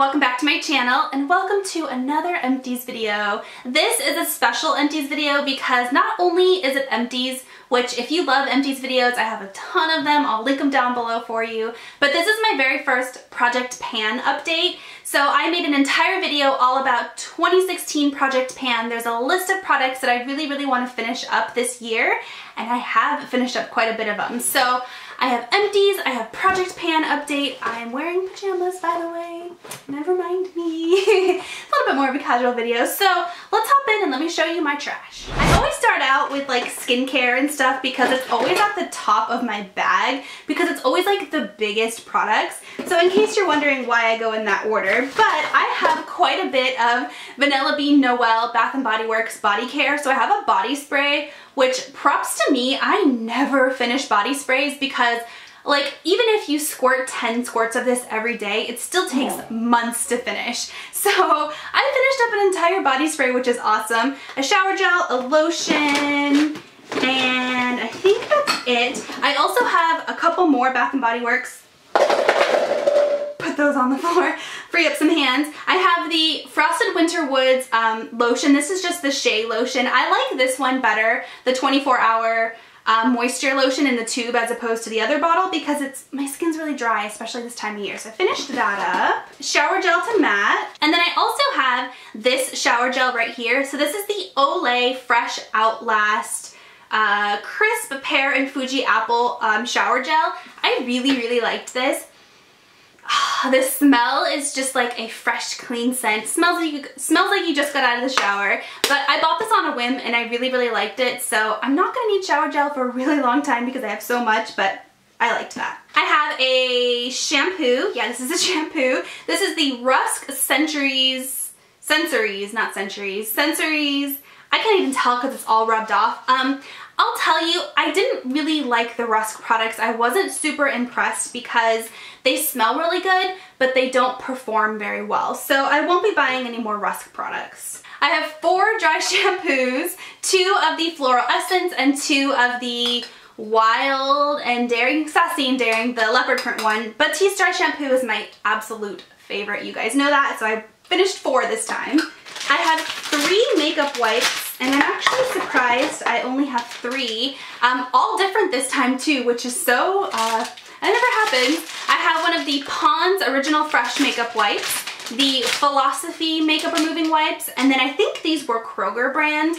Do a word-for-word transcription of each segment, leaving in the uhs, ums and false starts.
welcome back to my channel and welcome to another Empties video. This is a special Empties video because not only is it Empties, which if you love Empties videos, I have a ton of them, I'll link them down below for you, but this is my very first Project Pan update. So I made an entire video all about twenty sixteen Project Pan. There's a list of products that I really, really want to finish up this year, and I have finished up quite a bit of them. So I have Empties, I have Project Pan update. I'm wearing pajamas, by the way. Never mind me. It's a little bit more of a casual video. So let's hop in and let me show you my trash. I always start out with like skincare and stuff because it's always at the top of my bag because it's always like the biggest products. So in case you're wondering why I go in that order, but I have quite a bit of Vanilla Bean Noel Bath and Body Works body care. So I have a body spray, which props to me, I never finish body sprays because like even if you squirt ten squirts of this every day, it still takes months to finish. So I finished up an entire body spray, which is awesome. A shower gel, a lotion, and I think that's it. I also have a couple more Bath and Body Works. Put those on the floor. Free up some hands. I have the Frosted Winter Woods um, lotion. This is just the Shea lotion. I like this one better, the twenty-four hour um, moisture lotion in the tube as opposed to the other bottle because it's my skin's really dry, especially this time of year. So I finished that up. Shower gel to matte. And then I also have this shower gel right here. So this is the Olay Fresh Outlast uh, Crisp Pear and Fuji Apple um, Shower Gel. I really, really liked this. The smell is just like a fresh, clean scent. Smells like you, smells like you just got out of the shower. But I bought this on a whim and I really, really liked it. So I'm not going to need shower gel for a really long time because I have so much, but I liked that. I have a shampoo. Yeah, this is a shampoo. This is the Rusk Centuries, Sensories, not Centuries, Sensories. I can't even tell because it's all rubbed off. Um, I'll tell you, I didn't really like the Rusk products. I wasn't super impressed because they smell really good, but they don't perform very well. So I won't be buying any more Rusk products. I have four dry shampoos, two of the Floral Essence and two of the Wild and Daring, Sassy and Daring, the leopard print one. Batiste dry shampoo is my absolute favorite. You guys know that, so I finished four this time. I have three makeup wipes, and I'm actually surprised I only have three. Um, all different this time too, which is so, uh, that never happens. I have one of the Ponds Original Fresh Makeup Wipes, the Philosophy Makeup Removing Wipes, and then I think these were Kroger brand.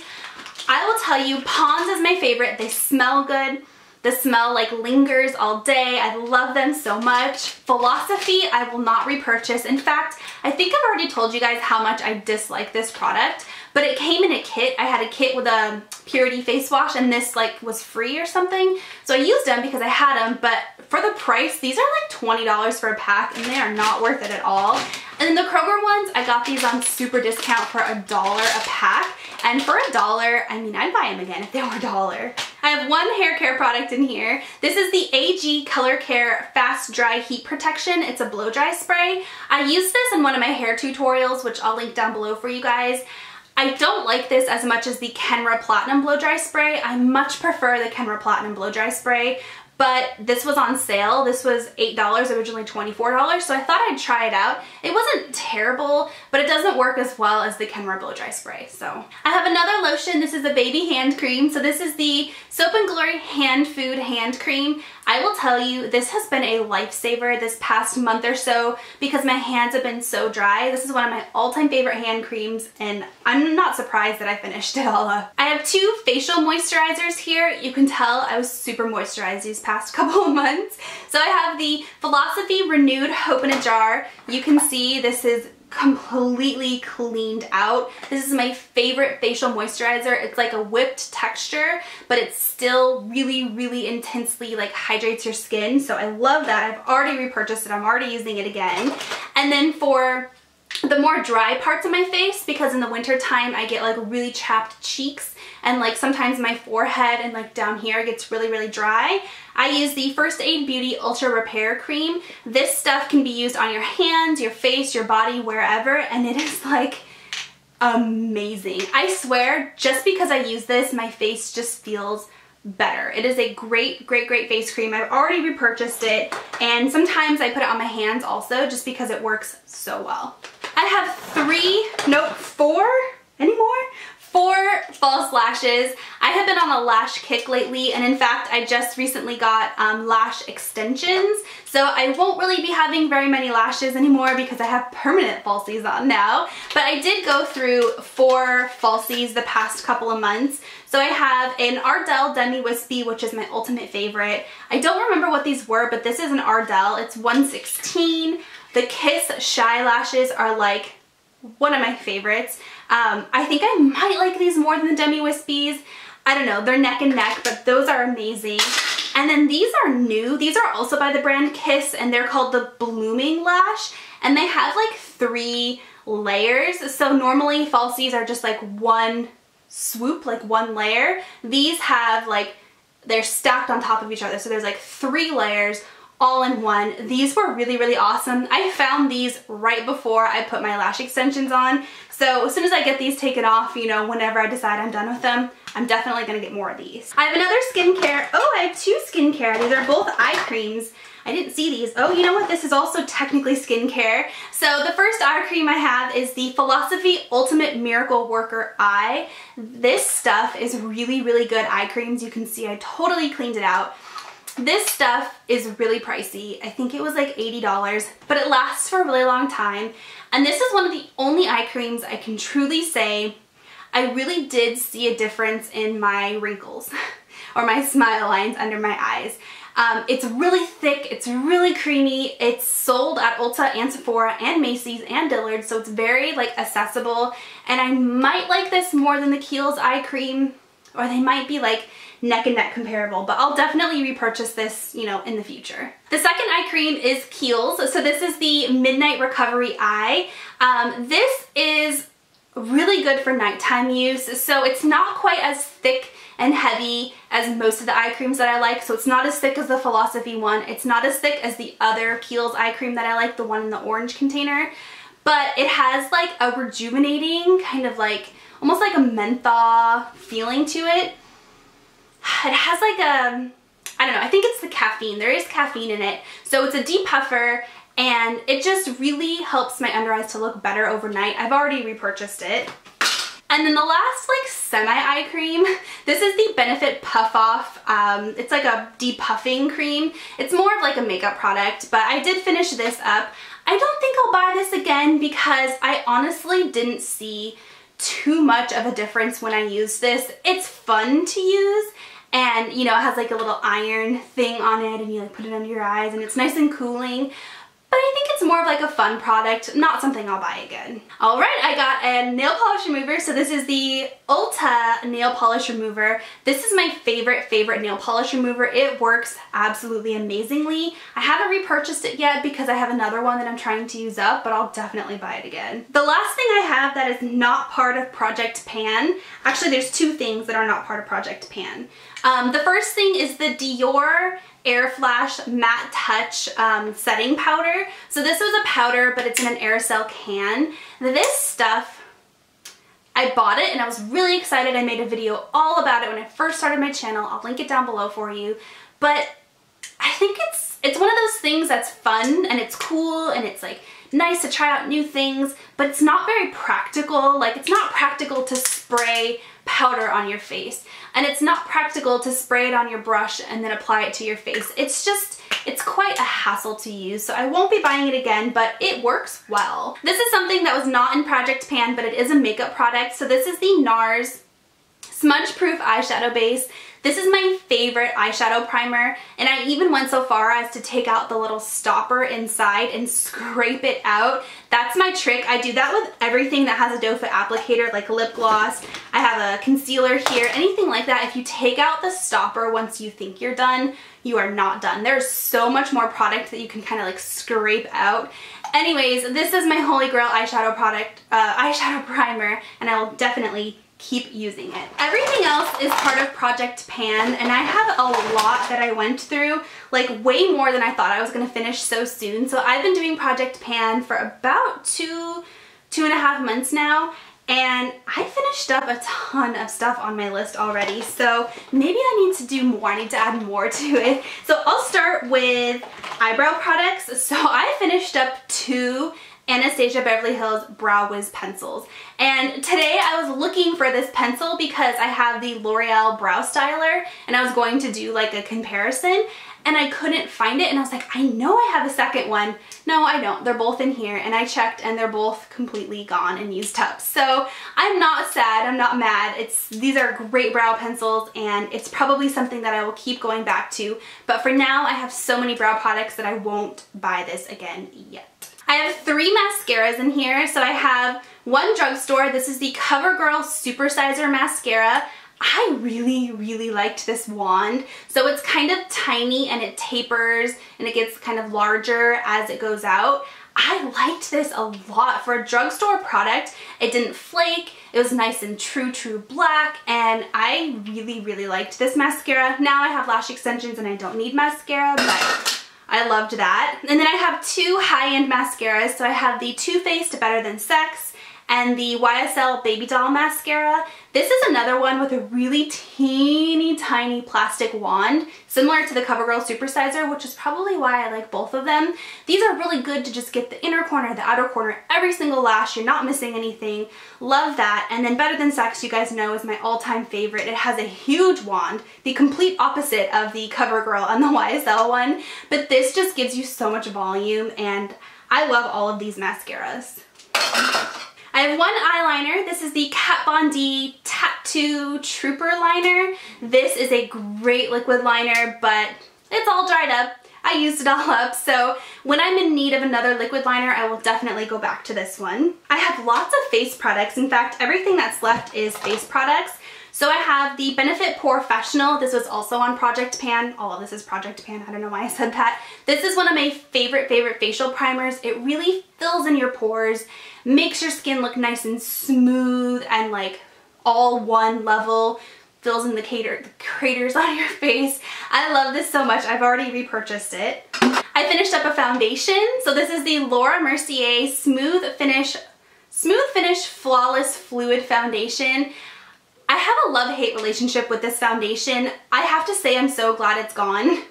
I will tell you, Ponds is my favorite. They smell good. The smell like lingers all day. I love them so much. Philosophy, I will not repurchase. In fact, I think I've already told you guys how much I dislike this product, but it came in a kit. I had a kit with a Purity face wash and this like was free or something. So I used them because I had them, but for the price, these are like twenty dollars for a pack and they are not worth it at all. And then the Kroger ones, I got these on super discount for a dollar a pack. And for a dollar, I mean, I'd buy them again if they were a dollar. I have one hair care product in here. This is the A G Color Care Fast Dry Heat Protection. It's a blow dry spray. I used this in one of my hair tutorials, which I'll link down below for you guys. I don't like this as much as the Kenra Platinum Blow Dry Spray. I much prefer the Kenra Platinum Blow Dry Spray, but this was on sale. This was eight dollars, originally twenty-four dollars, so I thought I'd try it out. It wasn't terrible, but it doesn't work as well as the Kenra Blow Dry Spray, so. I have another lotion. This is a baby hand cream. So this is the Soap and Glory Hand Food Hand Cream. I will tell you, this has been a lifesaver this past month or so because my hands have been so dry. This is one of my all-time favorite hand creams, and I'm not surprised that I finished it all up. I have two facial moisturizers here. You can tell I was super moisturized these past couple of months. So I have the Philosophy Renewed Hope in a Jar. You can see this is completely cleaned out. This is my favorite facial moisturizer. It's like a whipped texture, but it's still really, really intensely like hydrates your skin. So I love that. I've already repurchased it. I'm already using it again. And then for the more dry parts of my face, because in the winter time I get like really chapped cheeks and like sometimes my forehead and like down here gets really, really dry. I use the First Aid Beauty Ultra Repair Cream. This stuff can be used on your hands, your face, your body, wherever, and it is like amazing. I swear, just because I use this, my face just feels better. It is a great, great, great face cream. I've already repurchased it, and sometimes I put it on my hands also just because it works so well. I have three, nope, four anymore? Four false lashes. I have been on a lash kick lately, and in fact I just recently got um, lash extensions, so I won't really be having very many lashes anymore because I have permanent falsies on now. But I did go through four falsies the past couple of months. So I have an Ardell Demi Wispy, which is my ultimate favorite. I don't remember what these were, but this is an Ardell. It's one sixteen. The Kiss Shy Lashes are like one of my favorites. Um, I think I might like these more than the Demi Wispies. I don't know, they're neck and neck, but those are amazing. And then these are new. These are also by the brand Kiss, and they're called the Blooming Lash, and they have like three layers. So normally falsies are just like one swoop, like one layer. These have like, they're stacked on top of each other. So there's like three layers all in one. These were really, really awesome. I found these right before I put my lash extensions on. So as soon as I get these taken off, you know, whenever I decide I'm done with them, I'm definitely gonna get more of these. I have another skincare. Oh, I have two skincare. These are both eye creams. I didn't see these. Oh, you know what? This is also technically skincare. So the first eye cream I have is the Philosophy Ultimate Miracle Worker Eye. This stuff is really, really good eye creams. You can see I totally cleaned it out. This stuff is really pricey. I think it was like eighty dollars, but it lasts for a really long time. And this is one of the only eye creams I can truly say I really did see a difference in my wrinkles or my smile lines under my eyes. Um, it's really thick, it's really creamy, it's sold at Ulta and Sephora and Macy's and Dillard's, so it's very like accessible. And I might like this more than the Kiehl's eye cream, or they might be like neck and neck comparable, but I'll definitely repurchase this, you know, in the future. The second eye cream is Kiehl's. So this is the Midnight Recovery Eye. Um, this is really good for nighttime use. So it's not quite as thick and heavy as most of the eye creams that I like. So it's not as thick as the Philosophy one. It's not as thick as the other Kiehl's eye cream that I like, the one in the orange container. But it has like a rejuvenating kind of like, almost like a menthol feeling to it. It has like a, I don't know, I think it's the caffeine. There is caffeine in it. So it's a depuffer, and it just really helps my under eyes to look better overnight. I've already repurchased it. And then the last like semi-eye cream, this is the Benefit Puff Off. Um, it's like a depuffing cream. It's more of like a makeup product, but I did finish this up. I don't think I'll buy this again because I honestly didn't see too much of a difference when I use this. It's fun to use, and you know, it has like a little iron thing on it, and you like put it under your eyes, and it's nice and cooling. But I think it's more of like a fun product, not something I'll buy again. All right, I got a nail polish remover. So this is the Ulta nail polish remover. This is my favorite, favorite nail polish remover. It works absolutely amazingly. I haven't repurchased it yet because I have another one that I'm trying to use up, but I'll definitely buy it again. The last thing I have that is not part of Project Pan, actually there's two things that are not part of Project Pan. Um, the first thing is the Dior Airflash Matte Touch um, setting powder. So this was a powder, but it's in an aerosol can. This stuff, I bought it and I was really excited. I made a video all about it when I first started my channel. I'll link it down below for you. But I think it's it's one of those things that's fun, and it's cool, and it's like nice to try out new things, but it's not very practical. Like, it's not practical to spray powder on your face, and it's not practical to spray it on your brush and then apply it to your face. It's just, it's quite a hassle to use, so I won't be buying it again, but it works well. This is something that was not in Project Pan, but it is a makeup product. So this is the NARS Smudge Proof Eyeshadow Base. This is my favorite eyeshadow primer, and I even went so far as to take out the little stopper inside and scrape it out. That's my trick. I do that with everything that has a doe foot applicator, like lip gloss. I have a concealer here, anything like that. If you take out the stopper once you think you're done, you are not done. There's so much more product that you can kind of like scrape out. Anyways, this is my holy grail eyeshadow product, uh, eyeshadow primer, and I will definitely keep using it. Everything else is part of Project Pan, and I have a lot that I went through, like way more than I thought I was gonna finish so soon. So I've been doing Project Pan for about two, two and a half months now, And I finished up a ton of stuff on my list already, so maybe I need to do more. I need to add more to it. So I'll start with eyebrow products. So I finished up two Anastasia Beverly Hills Brow Wiz pencils. And today I was looking for this pencil because I have the L'Oreal Brow Styler and I was going to do like a comparison and I couldn't find it, and I was like, I know I have a second one. No, I don't. They're both in here, and I checked and they're both completely gone and used up. So I'm not sad, I'm not mad. It's these are great brow pencils and it's probably something that I will keep going back to, but for now I have so many brow products that I won't buy this again yet. I have three mascaras in here. So I have one drugstore. This is the Covergirl Supersizer Mascara. I really, really liked this wand. So it's kind of tiny and it tapers and it gets kind of larger as it goes out. I liked this a lot for a drugstore product. It didn't flake. It was nice and true, true black. And I really, really liked this mascara. Now I have lash extensions and I don't need mascara, but I loved that. And then I have two high-end mascaras. So I have the Too Faced Better Than Sex and the Y S L Baby Doll Mascara. This is another one with a really teeny tiny plastic wand, similar to the CoverGirl Supersizer, which is probably why I like both of them. These are really good to just get the inner corner, the outer corner, every single lash. You're not missing anything. Love that. And then Better Than Sex, you guys know, is my all-time favorite. It has a huge wand, the complete opposite of the CoverGirl and the Y S L one. But this just gives you so much volume, and I love all of these mascaras. I have one eyeliner. This is the Kat Von D Tattoo Trooper Liner. This is a great liquid liner, but it's all dried up. I used it all up, so when I'm in need of another liquid liner, I will definitely go back to this one. I have lots of face products. In fact, everything that's left is face products. So I have the Benefit Porefessional. This was also on Project Pan. All of this is Project Pan. I don't know why I said that. This is one of my favorite, favorite facial primers. It really fills in your pores, makes your skin look nice and smooth and like all one level, fills in the, cater the craters on your face. I love this so much. I've already repurchased it. I finished up a foundation. So this is the Laura Mercier Smooth Finish, Smooth Finish Flawless Fluid Foundation. I have a love-hate relationship with this foundation. I have to say I'm so glad it's gone,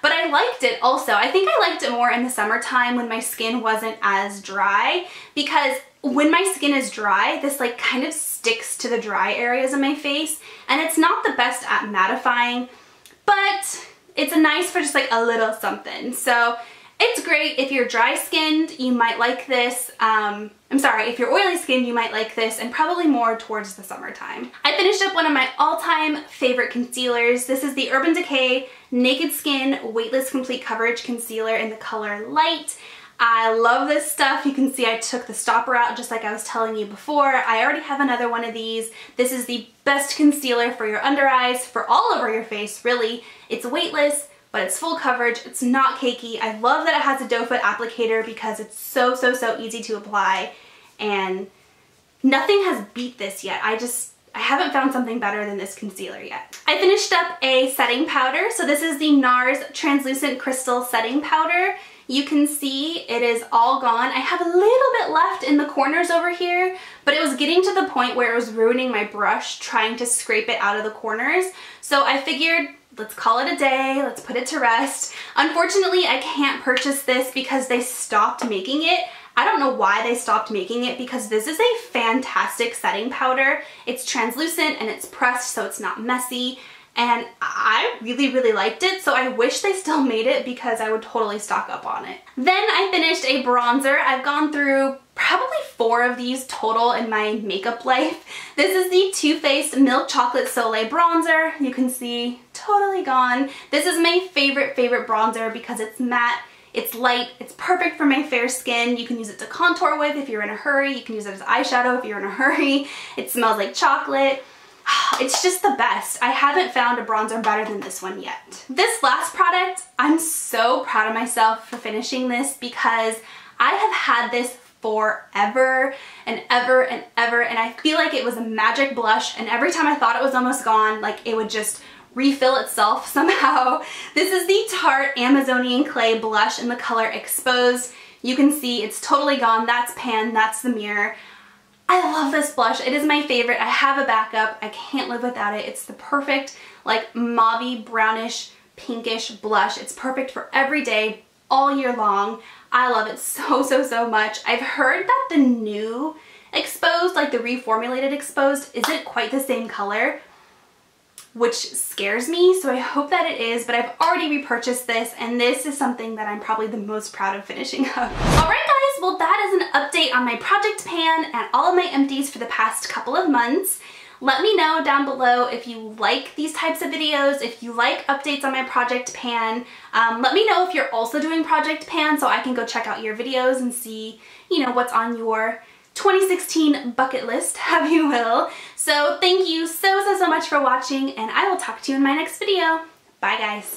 but I liked it also. I think I liked it more in the summertime when my skin wasn't as dry, because when my skin is dry, this like kind of sticks to the dry areas of my face, and it's not the best at mattifying, but it's a nice for just like a little something. So it's great if you're dry-skinned, you might like this. Um, I'm sorry, if you're oily-skinned, you might like this, and probably more towards the summertime. I finished up one of my all-time favorite concealers. This is the Urban Decay Naked Skin Weightless Complete Coverage Concealer in the color Light. I love this stuff. You can see I took the stopper out just like I was telling you before. I already have another one of these. This is the best concealer for your under eyes, for all over your face, really. It's weightless, but it's full coverage, it's not cakey. I love that it has a doe foot applicator because it's so, so, so easy to apply, and nothing has beat this yet. I just, I haven't found something better than this concealer yet. I finished up a setting powder. So this is the NARS Translucent Crystal Setting Powder. You can see it is all gone. I have a little bit left in the corners over here, but it was getting to the point where it was ruining my brush trying to scrape it out of the corners. So I figured, let's call it a day, let's put it to rest. Unfortunately, I can't purchase this because they stopped making it. I don't know why they stopped making it, because this is a fantastic setting powder. It's translucent and it's pressed, so it's not messy. And I really, really liked it, so I wish they still made it because I would totally stock up on it. Then I finished a bronzer. I've gone through probably four of these total in my makeup life. This is the Too Faced Milk Chocolate Soleil Bronzer. You can see, totally gone. This is my favorite, favorite bronzer because it's matte, it's light, it's perfect for my fair skin. You can use it to contour with if you're in a hurry. You can use it as eyeshadow if you're in a hurry. It smells like chocolate. It's just the best. I haven't found a bronzer better than this one yet. This last product, I'm so proud of myself for finishing this because I have had this forever and ever and ever, and I feel like it was a magic blush, and every time I thought it was almost gone, like it would just refill itself somehow. This is the Tarte Amazonian Clay Blush in the color Exposed. You can see it's totally gone. That's pan, that's the mirror. I love this blush. It is my favorite. I have a backup. I can't live without it. It's the perfect like mauve, brownish, pinkish blush. It's perfect for every day, all year long. I love it so, so, so much. I've heard that the new Exposed, like the reformulated Exposed, isn't quite the same color, which scares me, so I hope that it is, but I've already repurchased this, and this is something that I'm probably the most proud of finishing up. All right, guys, well, that is an update on my Project Pan and all of my empties for the past couple of months. Let me know down below if you like these types of videos, if you like updates on my Project Pan. Um, let me know if you're also doing Project Pan so I can go check out your videos and see, you know, what's on your twenty sixteen bucket list, have you will. So thank you so, so, so much for watching, and I will talk to you in my next video. Bye, guys.